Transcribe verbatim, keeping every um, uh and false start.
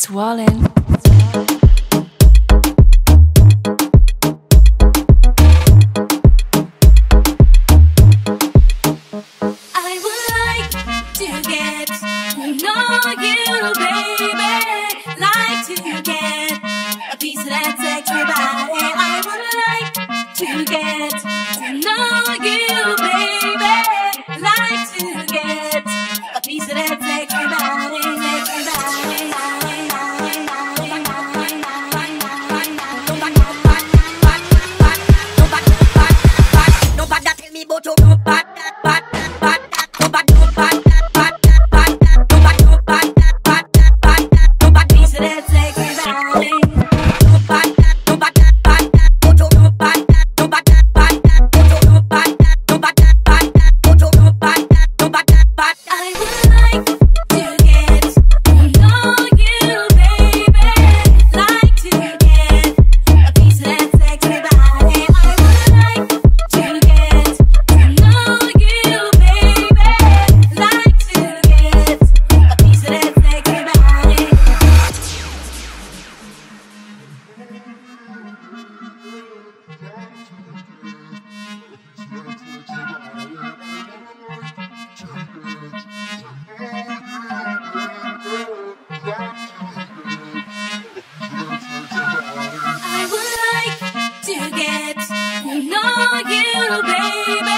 It's Wallin'. I would like to get to know you, baby.